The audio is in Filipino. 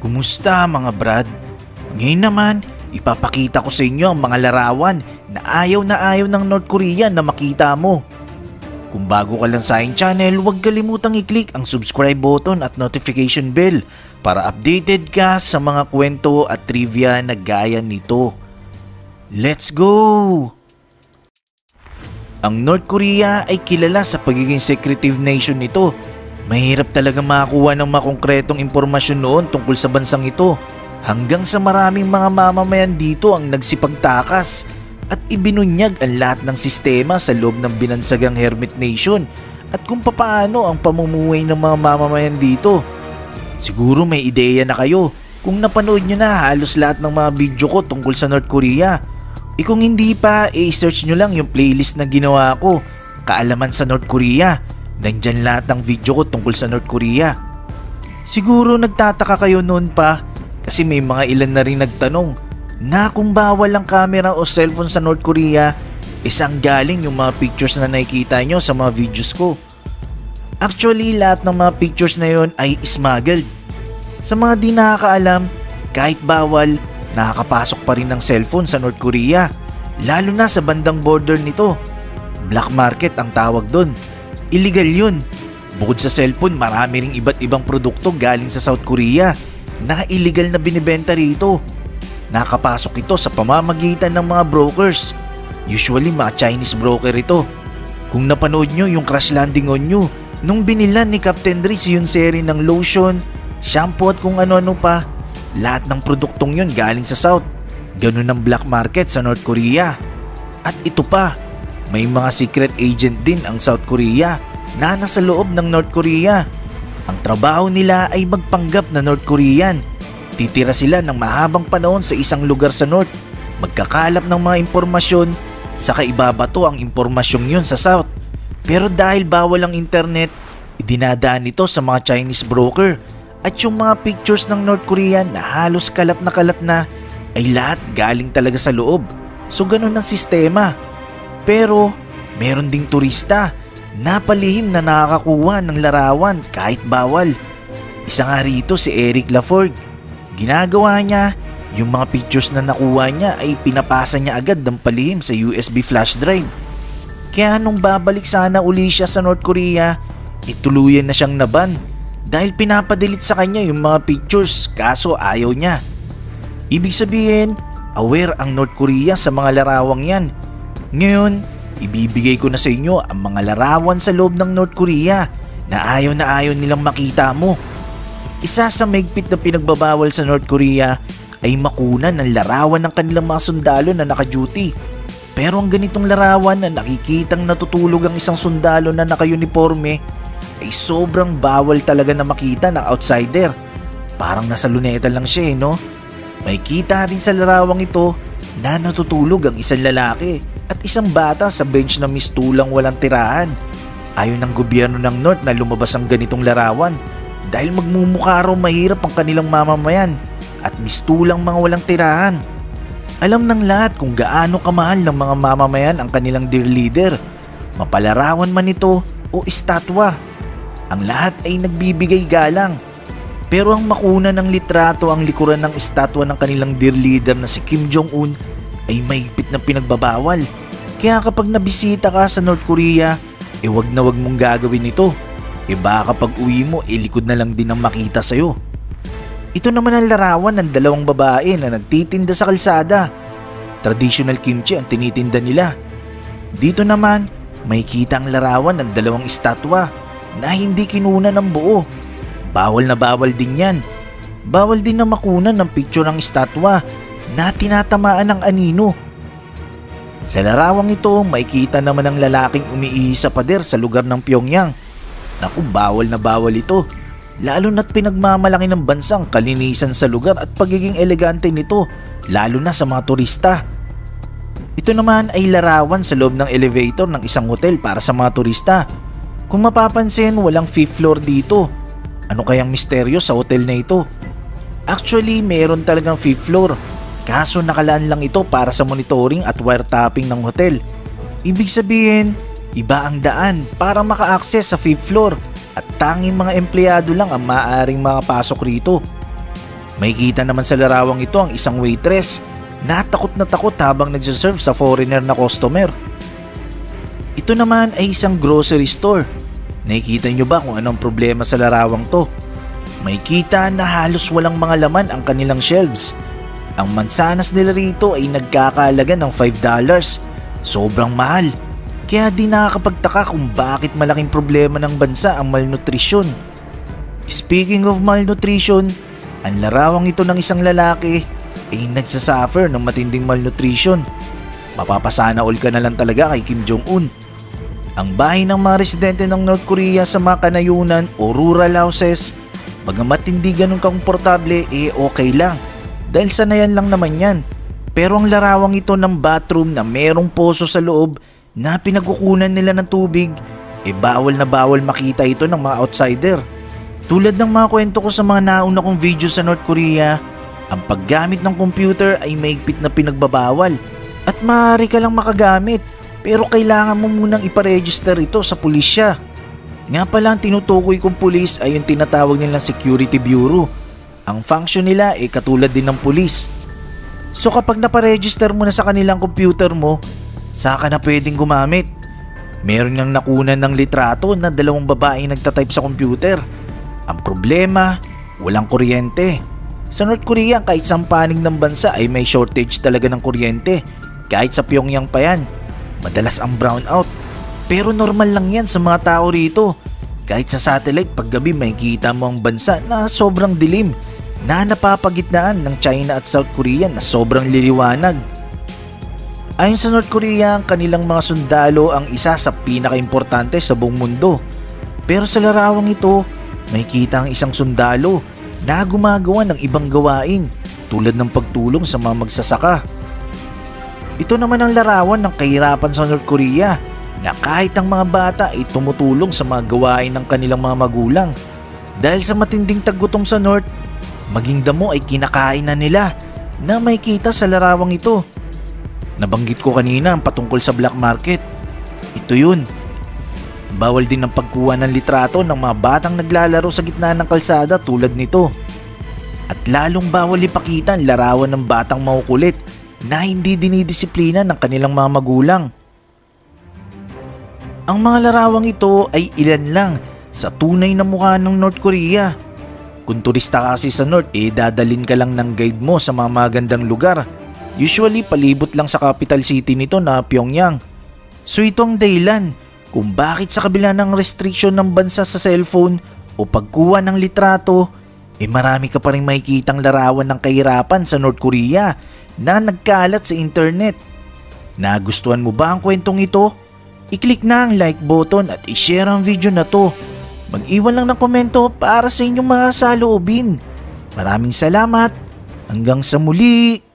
Kumusta mga brad? Ngayon naman, ipapakita ko sa inyo ang mga larawan na ayaw ng North Korea na makita mo. Kung bago ka lang sa aking channel, huwag kalimutang i-click ang subscribe button at notification bell para updated ka sa mga kwento at trivia na gaya nito. Let's go! Ang North Korea ay kilala sa pagiging secretive nation nito. Mahirap talaga makakuha ng makongkretong impormasyon noon tungkol sa bansang ito hanggang sa maraming mga mamamayan dito ang nagsipagtakas at ibinunyag ang lahat ng sistema sa loob ng binansagang Hermit Nation at kung papaano ang pamumuhay ng mga mamamayan dito. Siguro may ideya na kayo kung napanood nyo na halos lahat ng mga video ko tungkol sa North Korea. E kung hindi pa, i-search nyo lang yung playlist na ginawa ko, Kaalaman sa North Korea. Nandyan lahat ng video ko tungkol sa North Korea. Siguro nagtataka kayo noon pa kasi may mga ilan na rin nagtanong na kung bawal ang camera o cellphone sa North Korea, isang galing yung mga pictures na nakikita nyo sa mga videos ko. Actually, lahat ng mga pictures na yon ay smuggled. Sa mga di nakakaalam, kahit bawal, nakakapasok pa rin ng cellphone sa North Korea, lalo na sa bandang border nito. Black market ang tawag doon. Illegal yun. Bukod sa cellphone, marami ring iba't ibang produkto galing sa South Korea na illegal na binibenta rito. Nakapasok ito sa pamamagitan ng mga brokers. Usually mga Chinese broker ito. Kung napanood nyo yung crash landing on you nung binilan ni Captain Riz yung seri ng lotion, shampoo at kung ano-ano pa, lahat ng produktong yun galing sa South. Ganun ang black market sa North Korea. At ito pa, may mga secret agent din ang South Korea na nasa loob ng North Korea. Ang trabaho nila ay magpanggap na North Korean. Titira sila ng mahabang panahon sa isang lugar sa North, magkakalap ng mga impormasyon, saka ibabato ang impormasyong yun sa South. Pero dahil bawal ang internet, idinadaan ito sa mga Chinese broker at yung mga pictures ng North Korean na halos kalat na ay lahat galing talaga sa loob. So ganun ang sistema. Pero meron ding turista na palihim na nakakakuha ng larawan kahit bawal. Isa nga rito si Eric Lafforgue. Ginagawa niya, yung mga pictures na nakuha niya ay pinapasa niya agad ng palihim sa USB flash drive. Kaya nung babalik sana uli siya sa North Korea, ituluyan na siyang naban dahil pinapadelete sa kanya yung mga pictures kaso ayaw niya. Ibig sabihin, aware ang North Korea sa mga larawang yan. Ngayon, ibibigay ko na sa inyo ang mga larawan sa loob ng North Korea na ayaw nilang makita mo. Isa sa mahigpit na pinagbabawal sa North Korea ay makunan ng larawan ng kanilang mga sundalo na naka-duty. Pero ang ganitong larawan na nakikitang natutulog ang isang sundalo na naka-uniforme ay sobrang bawal talaga na makita ng outsider. Parang nasa luneta lang siya no? May kita rin sa larawang ito na natutulog ang isang lalaki at isang bata sa bench na mistulang walang tirahan. Ayon ng gobyerno ng North na lumabas ang ganitong larawan dahil magmumukha raw mahirap ang kanilang mamamayan at mistulang mga walang tirahan. Alam ng lahat kung gaano kamahal ng mga mamamayan ang kanilang dear leader, mapalarawan man ito o estatwa. Ang lahat ay nagbibigay galang. Pero ang makuna ng litrato ang likuran ng estatwa ng kanilang dear leader na si Kim Jong-un ay mahigpit na pinagbabawal. Kaya kapag nabisita ka sa North Korea, wag na wag mong gagawin ito. Baka pag uwi mo, likod na lang din ang makita sa'yo. Ito naman ang larawan ng dalawang babae na nagtitinda sa kalsada. Traditional kimchi ang tinitinda nila. Dito naman, may kita ang larawan ng dalawang estatwa na hindi kinuna ng buo. Bawal na bawal din yan. Bawal din na makunan ng picture ng estatwa na tinatamaan ng anino. Sa larawang ito, may kita naman ang lalaking umiihi sa pader sa lugar ng Pyongyang. Naku, bawal na bawal ito, lalo na't pinagmamalaki ng bansang kalinisan sa lugar at pagiging elegante nito, lalo na sa mga turista. Ito naman ay larawan sa loob ng elevator ng isang hotel para sa mga turista. Kung mapapansin, walang 5th floor dito. Ano kayang misteryo sa hotel na ito? Actually, meron talagang 5th floor, kaso nakalaan lang ito para sa monitoring at wiretapping ng hotel. Ibig sabihin, iba ang daan para maka-access sa 5th floor at at tanging mga empleyado lang ang maaaring makapasok rito. May kita naman sa larawang ito ang isang waitress na takot na takot habang nagsiserve sa foreigner na customer. Ito naman ay isang grocery store. Nakikita nyo ba kung anong problema sa larawang to? May kita na halos walang mga laman ang kanilang shelves. Ang mansanas nila rito ay nagkakahalaga ng $5. Sobrang mahal. Kaya di nakakapagtaka kung bakit malaking problema ng bansa ang malnutrisyon. Speaking of malnutrisyon, ang larawang ito ng isang lalaki ay nagsasuffer ng matinding malnutrition. Mapapasana all ka na lang talaga kay Kim Jong-un. Ang bahay ng mga residente ng North Korea sa mga kanayunan o rural houses, bagamat hindi ganun komportable, okay lang. Dahil sanayan lang naman yan. Pero ang larawang ito ng bathroom na merong poso sa loob na pinagkukunan nila ng tubig, bawal na bawal makita ito ng mga outsider. Tulad ng mga kwento ko sa mga nauna kong video sa North Korea, ang paggamit ng computer ay mahigpit na pinagbabawal at maaari ka lang makagamit pero kailangan mo munang iparegister ito sa pulisya. Nga pala ang tinutukoy kong pulis ay yung tinatawag nilang security bureau. Ang function nila ay katulad din ng pulis. So kapag naparegister mo na sa kanilang computer mo, saka na pwedeng gumamit. Meron ngang nakunan ng litrato na dalawang babae nagtatype sa computer. Ang problema, walang kuryente. Sa North Korea, kahit sa panig ng bansa ay may shortage talaga ng kuryente. Kahit sa Pyongyang pa yan, madalas ang brownout. Pero normal lang yan sa mga tao rito. Kahit sa satellite, paggabi may kita mo ang bansa na sobrang dilim na napapagitnaan ng China at South Korea na sobrang liliwanag. Ayon sa North Korea, ang kanilang mga sundalo ang isa sa pinakaimportante sa buong mundo. Pero sa larawang ito, may kita ang isang sundalo na gumagawa ng ibang gawain tulad ng pagtulong sa mga magsasaka. Ito naman ang larawan ng kahirapan sa North Korea na kahit ang mga bata ay tumutulong sa mga gawain ng kanilang mga magulang. Dahil sa matinding taggutom sa North, maging damo ay kinakain na nila na may kita sa larawang ito. Nabanggit ko kanina ang patungkol sa black market. Ito yun. Bawal din ang pagkuha ng litrato ng mga batang naglalaro sa gitna ng kalsada tulad nito. At lalong bawal ipakita ang larawan ng batang makukulit na hindi dinidisiplina ng kanilang mga magulang. Ang mga larawang ito ay ilan lang sa tunay na mukha ng North Korea. Kung turista kasi sa North, dadalin ka lang ng guide mo sa mga magandang lugar. Usually palibot lang sa capital city nito na Pyongyang. So ito ang dahilan kung bakit sa kabila ng restriksyon ng bansa sa cellphone o pagkuha ng litrato, marami ka pa rin makikitang larawan ng kahirapan sa North Korea na nagkalat sa internet. Nagustuhan mo ba ang kwentong ito? I-click na ang like button at i-share ang video na to. Mag-iwan lang ng komento para sa inyong mga saloobin. Maraming salamat. Hanggang sa muli.